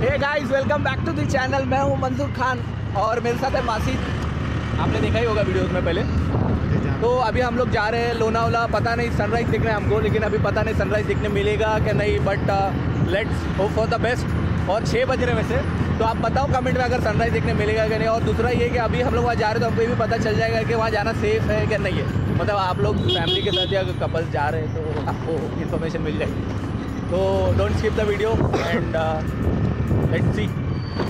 Hey guys, welcome back to the channel. मैं हूं मंजूर खान और मेरे साथ है मासी। आपने देखा ही होगा वीडियोस में पहले। तो अभी हम लोग जा रहे हैं लोनावला। पता नहीं सनराइज़ दिख रहे हैं हमको, लेकिन अभी पता नहीं सनराइज़ दिखने मिलेगा कि नहीं, but let's hope for the best. और 6 बज रहे वैसे, तो आप बताओ कमेंट में अगर सनराइज़ देखने मिलेगा कि नहीं। और दूसरा ये कि अभी हम लोग वहाँ जा रहे हैं तो हमको ये भी पता चल जाएगा कि वहाँ जाना सेफ़ है कि नहीं है। मतलब आप लोग फैमिली के साथ या कपल्स जा रहे हैं तो आपको इन्फॉर्मेशन मिल जाएगी। तो don't skip the video and let's see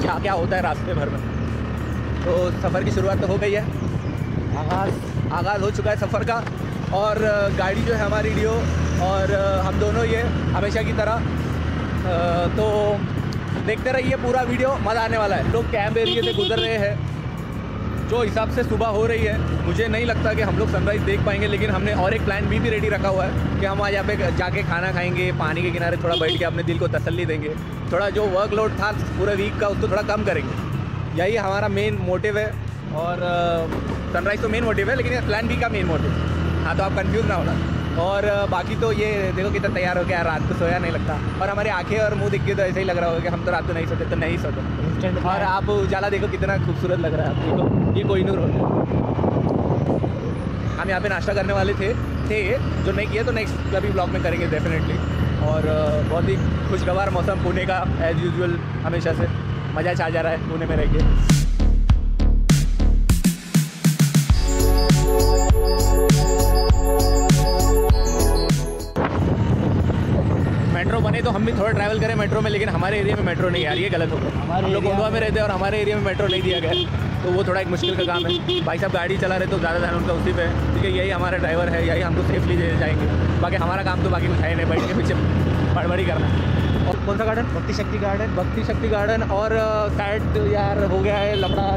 क्या क्या होता है रास्ते भर में। तो सफ़र की शुरुआत तो हो गई है, आगाज़ हो चुका है सफ़र का। और गाड़ी जो है हमारी डियो और हम दोनों ये हमेशा की तरह। तो देखते रहिए पूरा वीडियो, मज़ा आने वाला है। लोग कैंप एरिए से गुजर रहे हैं। जो हिसाब से सुबह हो रही है, मुझे नहीं लगता कि हम लोग सनराइज़ देख पाएंगे, लेकिन हमने और एक प्लान भी रेडी रखा हुआ है कि हम आज यहाँ पे जाके खाना खाएंगे, पानी के किनारे थोड़ा बैठ के अपने दिल को तसल्ली देंगे। थोड़ा जो वर्कलोड था पूरे वीक का उसको थोड़ा कम करेंगे, यही हमारा मेन मोटिव है। और सनराइज़ तो मेन मोटिव है, लेकिन ये प्लान भी का मेन मोटिव है। हाँ, तो आप कंफ्यूज ना होना। और बाकी तो ये देखो कितना तैयार हो गया, रात को सोया नहीं लगता। और हमारी आँखें और मुँह देख के तो ऐसे ही लग रहा होगा कि हम तो रात को नहीं सोते, तो नहीं सोते। और आप उजाला देखो कितना खूबसूरत लग रहा है आप देखो, ये कोहिनूर होता है। हम यहाँ पर नाश्ता करने वाले थे, जो नहीं किया तो नेक्स्ट कभी ब्लॉग में करेंगे डेफिनेटली। और बहुत ही खुशगवार मौसम पुणे का, एज यूजुअल हमेशा से मज़ा छा जा रहा है पुणे में रह के। मेट्रो बने तो हम भी थोड़ा ट्रैवल करें मेट्रो में, लेकिन हमारे एरिया में मेट्रो नहीं यार, ये गलत हो गया। हम लोग गोवा में रहते हैं और हमारे एरिया में मेट्रो नहीं दिया गया, तो वो थोड़ा एक मुश्किल का काम है। भाई साहब गाड़ी चला रहे तो ज़्यादा ध्यान उनका उसी पे, ठीक है। यही हमारा ड्राइवर है, यही हमको सेफली ले जाएंगे। बाकी हमारा काम तो बाकी कुछ है नहीं, बैठ के पीछे बड़बड़ी करना। और कौन सा गार्डन? भक्ति शक्ति गार्डन। और शायद यार हो गया है लफड़ा,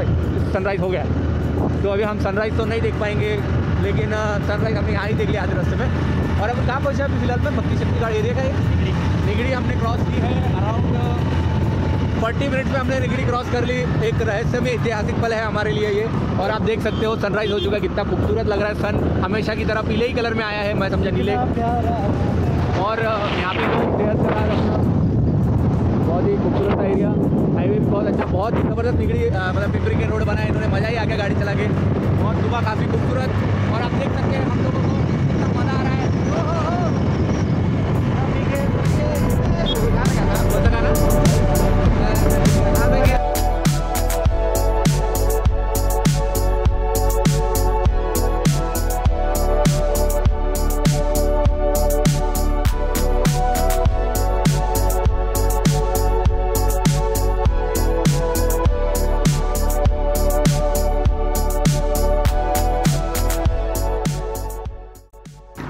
सनराइज़ हो गया। तो अभी हम सनराइज़ तो नहीं देख पाएंगे, लेकिन सनराइज़ हमने यहाँ ही देख लिया आधे रास्ते में। और अब कहाँ पहुँचे अभी फिलहाल में? भक्ति शक्ति गार्डन एरिया का एक निगड़ी हमने क्रॉस की है। अराउंड 40 मिनट में हमने निगड़ी क्रॉस कर ली। एक रहस्यमय ऐतिहासिक पल है हमारे लिए ये। और आप देख सकते हो सनराइज़ हो चुका है, कितना खूबसूरत लग रहा है। सन हमेशा की तरह पीले ही कलर में आया है, मैं समझा नीले। और यहाँ पे बहुत ही खूबसूरत एरिया, हाईवे भी बहुत अच्छा, बहुत ही ज़बरदस्त निगड़ी मतलब पिपरी के रोड बनाए इन्होंने। मज़ा ही आ गया गाड़ी चला के, और सुबह काफ़ी खूबसूरत। और आप देख सकते हैं हम लोगों को कितना मज़ा आ रहा है।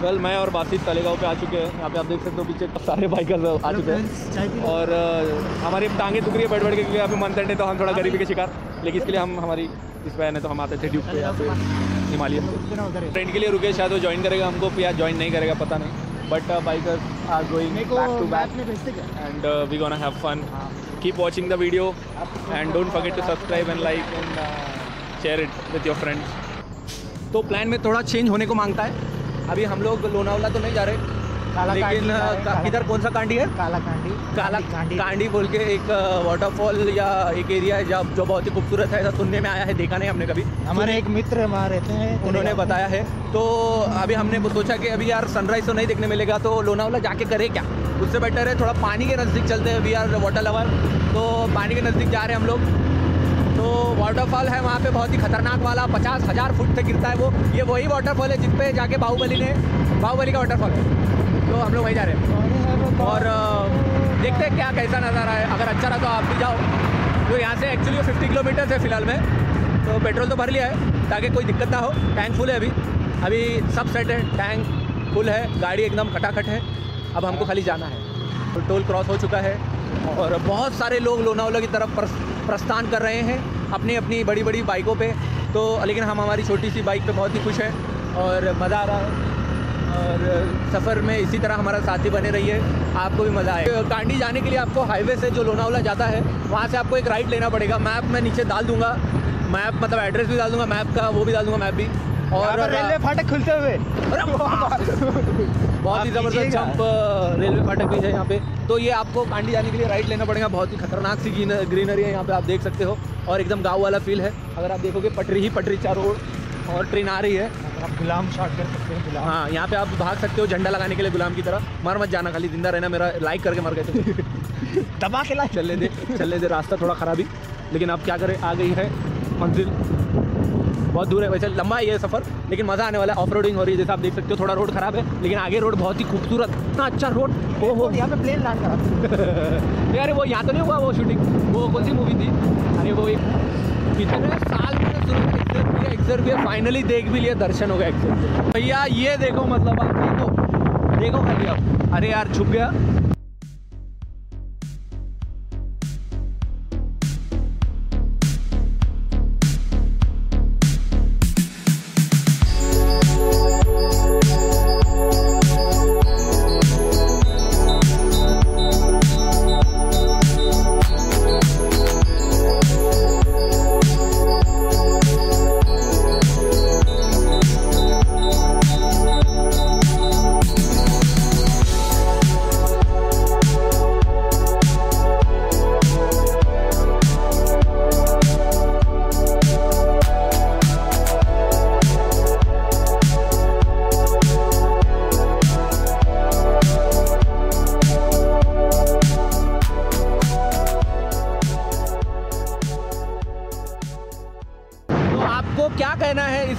कल मैं और बासी तलेगाँव पे आ चुके हैं। यहाँ पे आप देख सकते हो पीछे सारे बाइकर्स आ चुके हैं। और हमारी टांगे दुख रही है बैठ बैठ के, क्योंकि यहाँ पे मंथन है तो हम थोड़ा गरीबी के शिकार, लेकिन इसके लिए हम हमारी इस वैन है तो हम आते थे ड्यूब पे यहाँ पे हिमालयन पे। ट्रेन के लिए रुकेश यादव ज्वाइन करेगा हमको, या ज्वाइन नहीं करेगा पता नहीं, but bikers are going back to back and we gonna have fun. Keep watching the video and don't forget to subscribe and like and share it with your friends. तो plan में थोड़ा change होने को मांगता है। अभी हम लोग लोनावला तो नहीं जा रहे, लेकिन इधर कौन सा कांडी है? काला खांडी बोल के एक वाटरफॉल या एक एरिया है जहाँ जो बहुत ही खूबसूरत है, ऐसा सुनने में आया है। देखा नहीं हमने कभी। हमारे एक मित्र वहाँ रहते हैं, उन्होंने बताया है। तो अभी हमने सोचा कि अभी यार सनराइज़ तो नहीं देखने मिलेगा, तो लोनावला जाके करे क्या, उससे बेटर है थोड़ा पानी के नज़दीक चलते हैं। वी आर वाटर लवर, तो पानी के नज़दीक जा रहे हैं हम लोग। तो वाटरफॉल है वहाँ पे, बहुत ही खतरनाक वाला, 50,000 फुट से गिरता है वो। ये वही वाटरफॉल है जिस पे जाके बाहुबली का वाटरफॉल है। तो हम लोग वहीं जा रहे हैं और देखते हैं क्या कैसा नज़ारा है। अगर अच्छा रहा तो आप भी जाओ। तो यहाँ से एक्चुअली 50 किलोमीटर है फिलहाल में। तो पेट्रोल तो भर लिया है ताकि कोई दिक्कत ना हो। टैंक फुल है अभी सब सेट है, टैंक फुल है, गाड़ी एकदम खटाखट है। अब हमको खाली जाना है। तो टोल क्रॉस हो चुका है और बहुत सारे लोग लोनावला की तरफ प्रस्थान कर रहे हैं अपनी अपनी बड़ी बड़ी बाइकों पे। तो लेकिन हम हमारी छोटी सी बाइक पे बहुत ही खुश हैं और मज़ा आ रहा है। और सफ़र में इसी तरह हमारा साथी बने रहिए, आपको भी मज़ा आएगा। कांडी जाने के लिए आपको हाईवे से जो लोनावला जाता है वहाँ से आपको एक राइट लेना पड़ेगा। मैप मैं नीचे डाल दूँगा, मैप मतलब एड्रेस भी डाल दूँगा मैप का, वो भी डाल दूँगा मैप भी। और रेलवे फाटक खुलते हुए बहुत ही जबरदस्त जंप रेलवे फाटक भी है यहाँ पे। तो ये आपको कांडी जाने के लिए राइट लेना पड़ेगा। बहुत ही खतरनाक सी ग्रीनरी है यहाँ पे, आप देख सकते हो, और एकदम गाँव वाला फील है। अगर आप देखोगे पटरी ही पटरी चारों ओर, और ट्रेन आ रही है। आप गुलाम शॉट कर सकते हो, गुलाम। हाँ, यहाँ पे आप भाग सकते हो झंडा लगाने के लिए गुलाम की तरह। मर मत जाना, खाली जिंदा रहना। मेरा लाइक करके मर गए थे, दबा के लाइक। चलने दे। रास्ता थोड़ा खराब ही, लेकिन आप क्या करें, आ गई है मंजिल। बहुत दूर है, वैसे लंबा ही है सफ़र, लेकिन मज़ा आने वाला है। ऑफ रोडिंग हो रही है, जैसे आप देख सकते हो। थोड़ा रोड खराब है, लेकिन आगे रोड बहुत ही खूबसूरत, इतना अच्छा रोड। हो यहाँ पे प्लेन लैंड करा। अरे वो यहाँ तो नहीं हुआ वो शूटिंग, वो कौन सी मूवी थी? अरे वो एक कितने साल में एक्सर भी है, फाइनली देख भी लिया, दर्शन हो गया एक्सर। भैया ये देखो, मतलब आप देखो खाली आप। अरे यार छुप गया।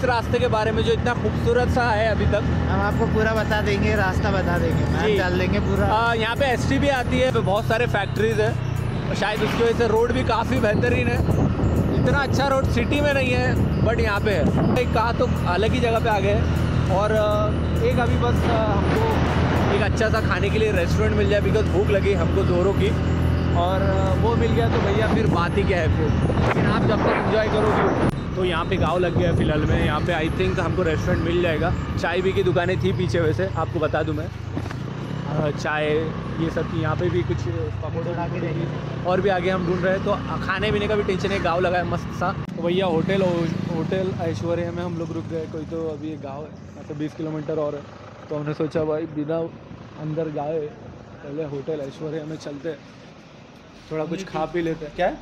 रास्ते के बारे में जो इतना खूबसूरत सा है अभी तक, हम आपको पूरा बता देंगे, रास्ता बता देंगे, मैप डाल देंगे पूरा। यहाँ पे एसटी भी आती है, बहुत सारे फैक्ट्रीज है, शायद उसकी वजह से रोड भी काफ़ी बेहतरीन है। इतना अच्छा रोड सिटी में नहीं है, बट यहाँ पे है। कहा तो अलग ही जगह पे आ गए। और एक अभी बस हमको एक अच्छा सा खाने के लिए रेस्टोरेंट मिल जाए, बिकॉज भूख लगी हमको जोरों की, और वो मिल गया तो भैया फिर बात ही क्या है फिर। लेकिन आप जब तक इंजॉय करोगे। तो यहाँ पे गांव लग गया है फिलहाल में। यहाँ पे आई थिंक हमको रेस्टोरेंट मिल जाएगा। चाय भी की दुकानें थी पीछे, वैसे आपको बता दूँ मैं, चाय ये सब की। यहाँ पे भी कुछ पकौड़ा के रहेगी, और भी आगे हम ढूंढ रहे हैं। तो खाने पीने का भी टेंशन है, गाँव लगा है मस्त सा। तो भैया होटल ऐश्वर्या में हम लोग रुक गए। कोई तो अभी एक गाँव है, मतलब 20 किलोमीटर और है। तो हमने सोचा भाई बिना अंदर गाँव पहले होटल ऐश्वर्या में चलते, थोड़ा कुछ खा पी लेते। क्या है?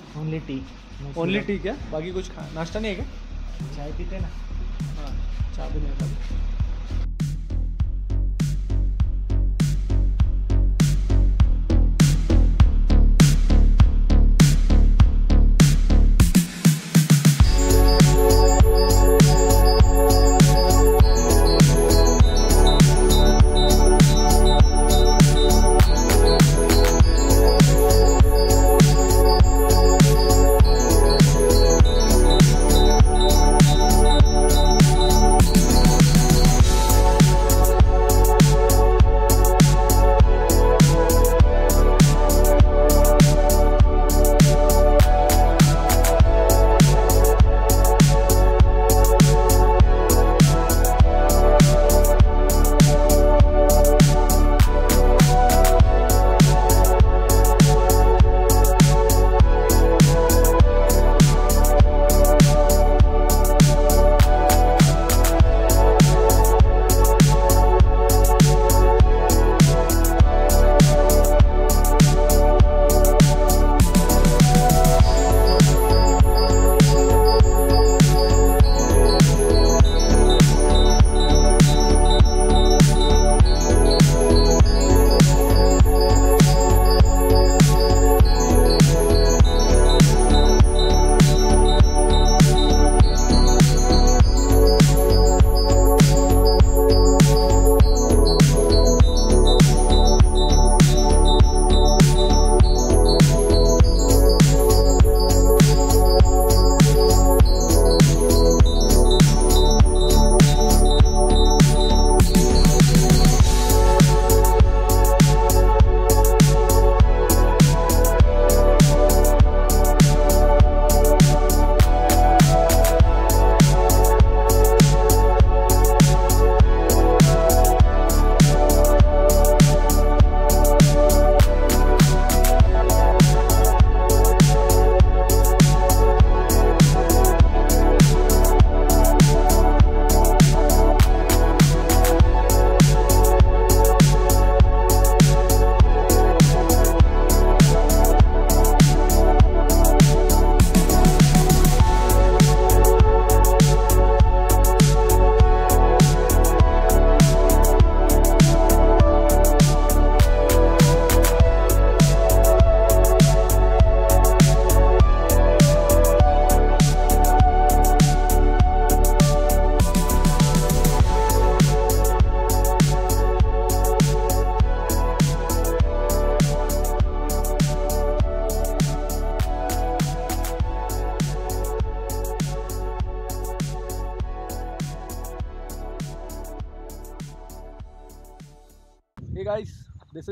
ओनली टी क्या? बाकी कुछ खा नाश्ता नहीं है क्या? चाय पीते ना। हाँ, चाय भी नहीं पीते।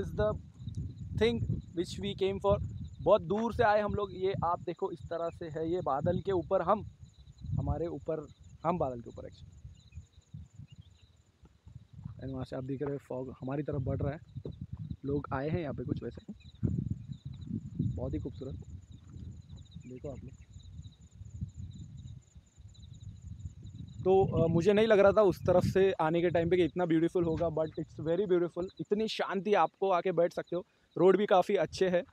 is the thing which we came for. बहुत दूर से आए हम लोग, ये आप देखो इस तरह से है, ये बादल के ऊपर हम, हमारे ऊपर हम बादल के ऊपर एक्चुअली, एंड वहाँ से आप देख रहे हो फॉग हमारी तरफ बढ़ रहा है. लोग आए हैं यहाँ पे कुछ वैसे, बहुत ही खूबसूरत देखो आप लोग. तो मुझे नहीं लग रहा था उस तरफ से आने के टाइम पे कि इतना ब्यूटीफुल होगा, बट इट्स वेरी ब्यूटीफुल. इतनी शांति, आपको आके बैठ सकते हो, रोड भी काफ़ी अच्छे है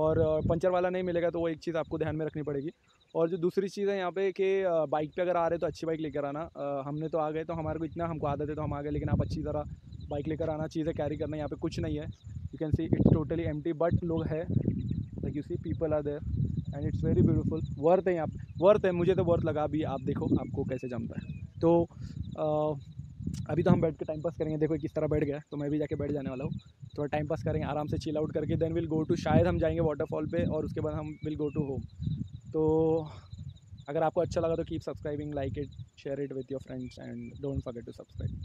और पंचर वाला नहीं मिलेगा, तो वो एक चीज़ आपको ध्यान में रखनी पड़ेगी. और जो दूसरी चीज़ है यहाँ पे कि बाइक पे अगर आ रहे तो अच्छी बाइक लेकर आना. हमने तो आ गए, तो हमारे को इतना, हमको आदत है तो हम आ गए, लेकिन आप अच्छी तरह बाइक लेकर आना. चीज़ें कैरी करना यहाँ पे कुछ नहीं है. You can see it's totally empty, but लोग है, like you see people are there and it's very beautiful. Worth है यहाँ पे, वर्थ है, मुझे तो वर्थ लगा. अभी आप देखो आपको कैसे जमता है. तो अभी तो हम बैठ के टाइम पास करेंगे. देखो किस तरह बैठ गया, तो मैं भी जाके बैठ जाने वाला हूँ. थोड़ा टाइम पास करेंगे आराम से, चिल आउट करके. देन विल गो टू, शायद हम जाएंगे वाटरफॉल पे और उसके बाद हम विल गो टू होम. तो अगर आपको अच्छा लगा तो keep subscribing, like it, share it with your friends and don't forget to subscribe.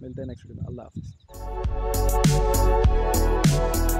मिलते हैं नेक्स्ट वीडियो में. अल्लाह हाफिज़.